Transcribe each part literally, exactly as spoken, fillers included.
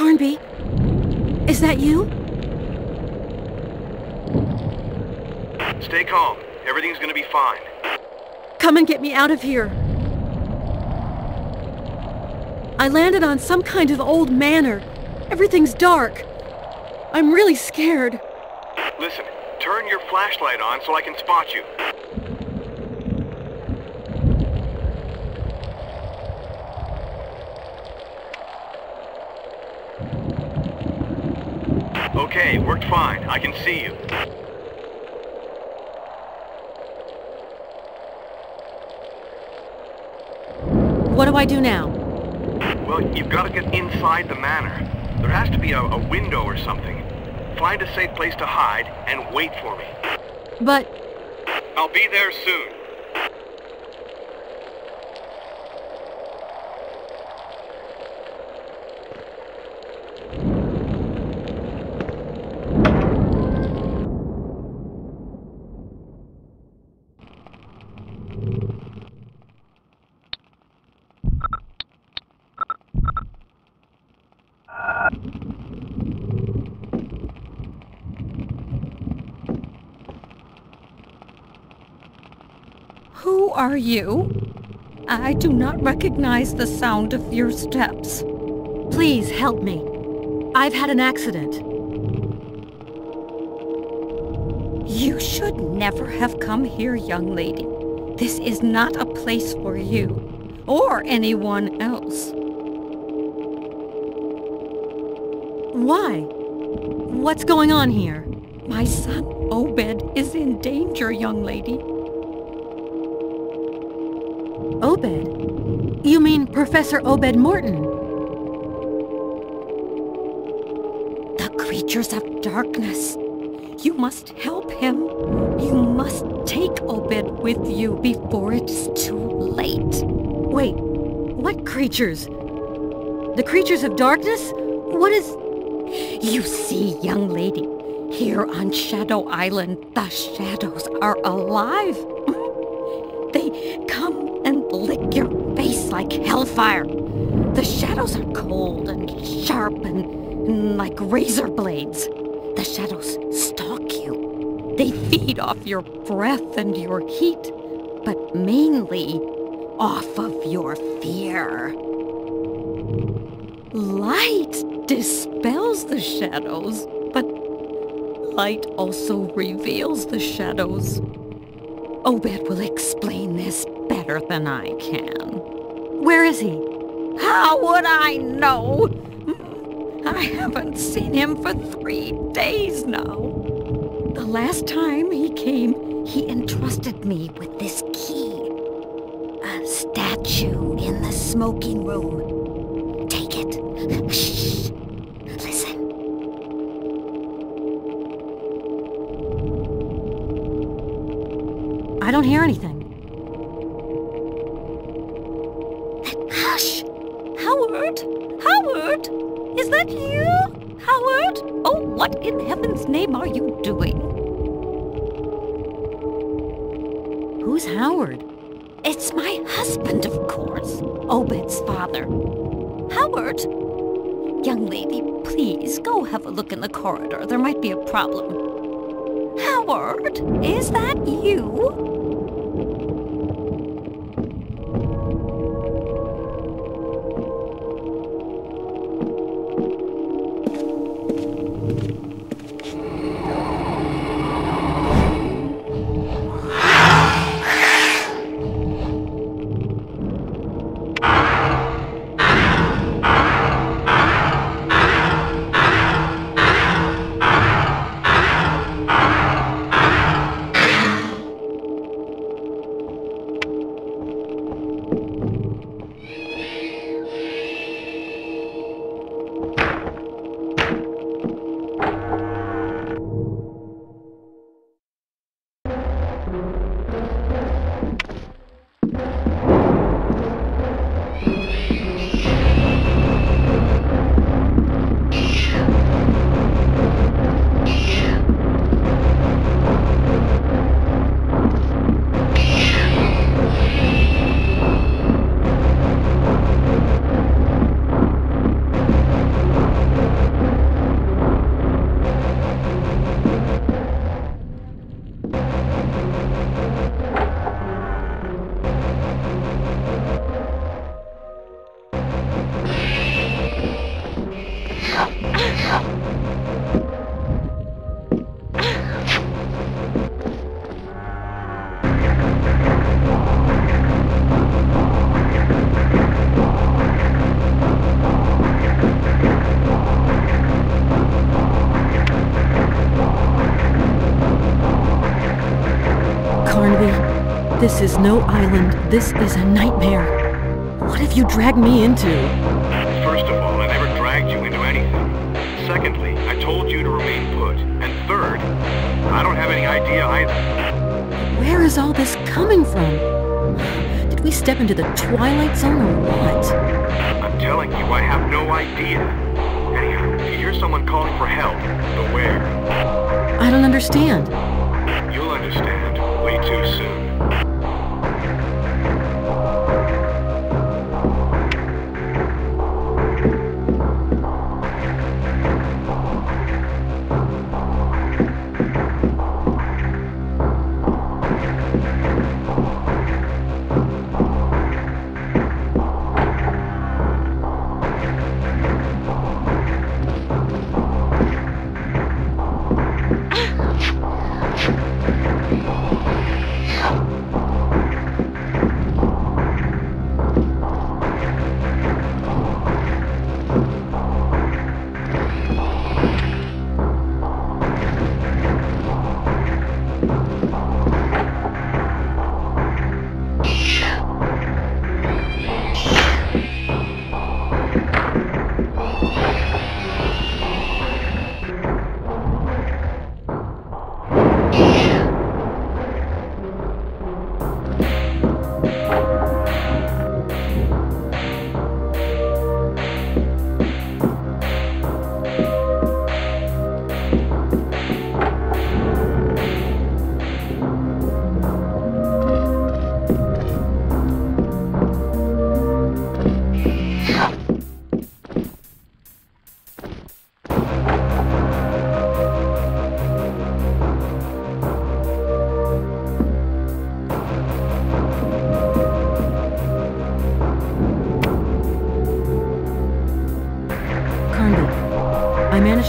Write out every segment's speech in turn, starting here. Carnby, is that you? Stay calm. Everything's gonna be fine. Come and get me out of here. I landed on some kind of old manor. Everything's dark. I'm really scared. Listen, turn your flashlight on so I can spot you. Okay, worked fine. I can see you. What do I do now? Well, you've got to get inside the manor. There has to be a, a window or something. Find a safe place to hide and wait for me. But... I'll be there soon. Who are you? I do not recognize the sound of your steps. Please help me. I've had an accident. You should never have come here, young lady. This is not a place for you, or anyone else. Why? What's going on here? My son, Obed, is in danger, young lady. Obed? You mean Professor Obed Morton? The creatures of darkness. You must help him. You must take Obed with you before it's too late. Wait, what creatures? The creatures of darkness? What is... You see, young lady, here on Shadow Island, the shadows are alive. They come and lick your face like hellfire. The shadows are cold and sharp and, and like razor blades. The shadows stalk you. They feed off your breath and your heat, but mainly off of your fear. Light dispels the shadows, but light also reveals the shadows. Obed will explain this better than I can. Where is he? How would I know? I haven't seen him for three days now. The last time he came, he entrusted me with this key. A statue in the smoking room. Take it. Shh. Listen. I don't hear anything. Hush! Howard! Howard! Is that you? Howard? Oh, what in heaven's name are you doing? Who's Howard? It's my husband, of course. Obed's father. Howard! Young lady, please go have a look in the corridor. There might be a problem. Howard! Is that you? This is no island. This is a nightmare. What have you dragged me into? First of all, I never dragged you into anything. Secondly, I told you to remain put. And third, I don't have any idea either. Where is all this coming from? Did we step into the Twilight Zone or what? I'm telling you, I have no idea. Anyhow, if you hear someone calling for help, beware. I don't understand. You'll understand way too soon.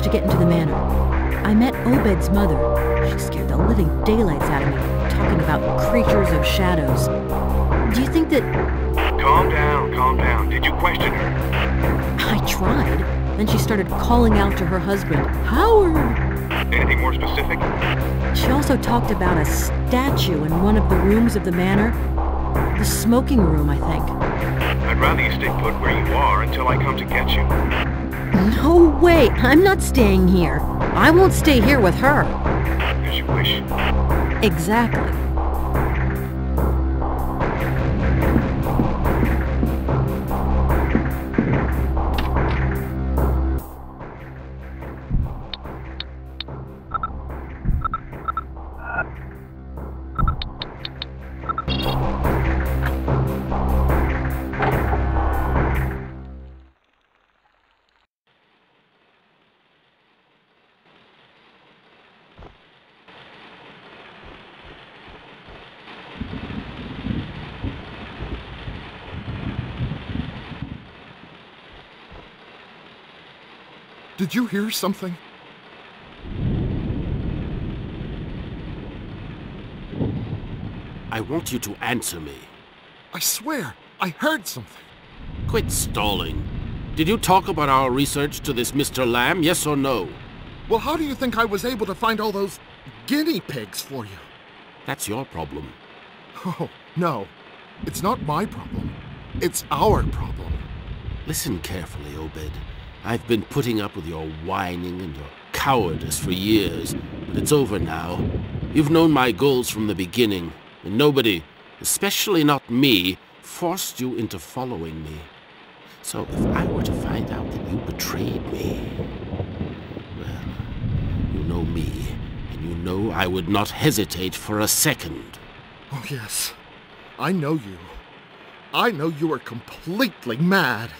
To get into the manor. I met Obed's mother. She scared the living daylights out of me, talking about creatures of shadows. Do you think that... Calm down, calm down. Did you question her? I tried. Then she started calling out to her husband, Howard! Anything more specific? She also talked about a statue in one of the rooms of the manor. The smoking room, I think. I'd rather you stay put where you are until I come to get you. No way! I'm not staying here. I won't stay here with her. As you wish. Exactly. Did you hear something? I want you to answer me. I swear, I heard something. Quit stalling. Did you talk about our research to this Mister Lamb, yes or no? Well, how do you think I was able to find all those guinea pigs for you? That's your problem. Oh, no. It's not my problem. It's our problem. Listen carefully, Obed. I've been putting up with your whining and your cowardice for years, but it's over now. You've known my goals from the beginning, and nobody, especially not me, forced you into following me. So if I were to find out that you betrayed me, well, you know me, and you know I would not hesitate for a second. Oh yes, I know you. I know you are completely mad.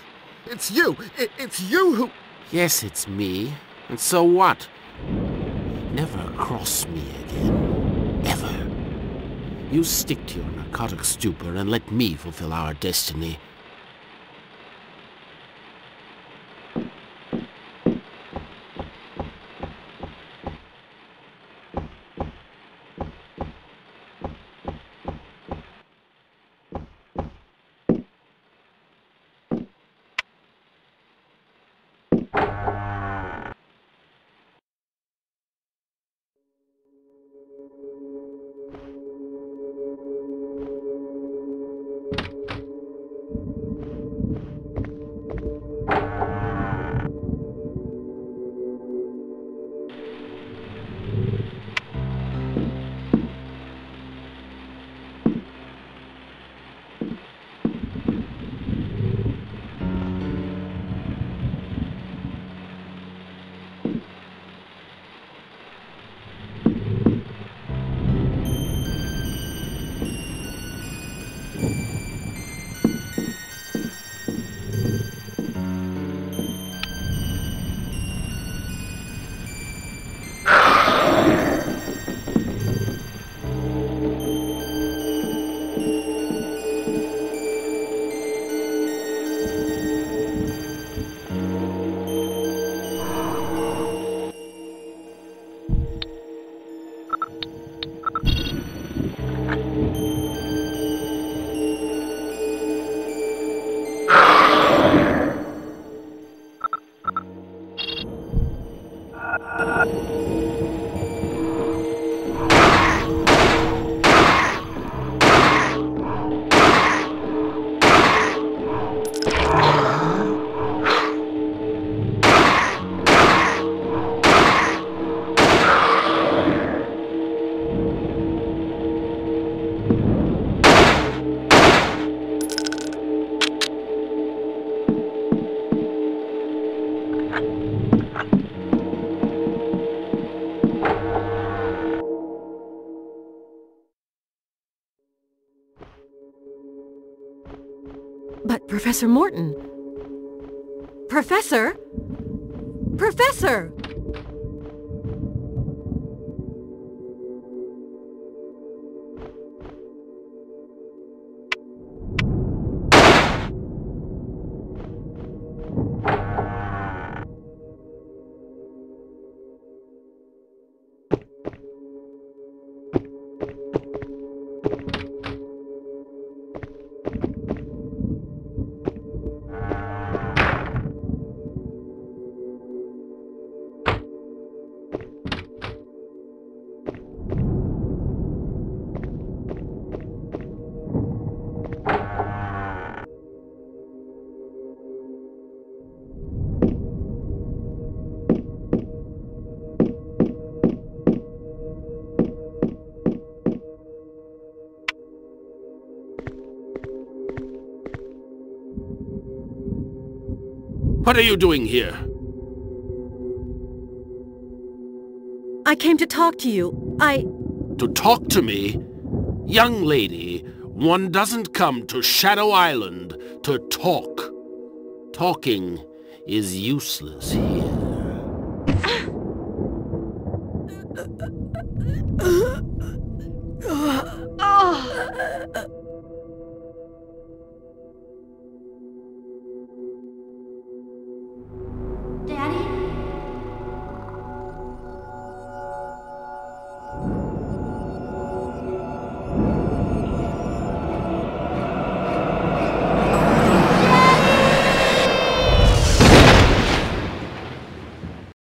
It's you! It, it's you who... Yes, it's me. And so what? Never cross me again. Ever. You stick to your narcotic stupor and let me fulfill our destiny. But Professor Morton... Professor? Professor! What are you doing here? I came to talk to you. I... To talk to me? Young lady, one doesn't come to Shadow Island to talk. Talking is useless here.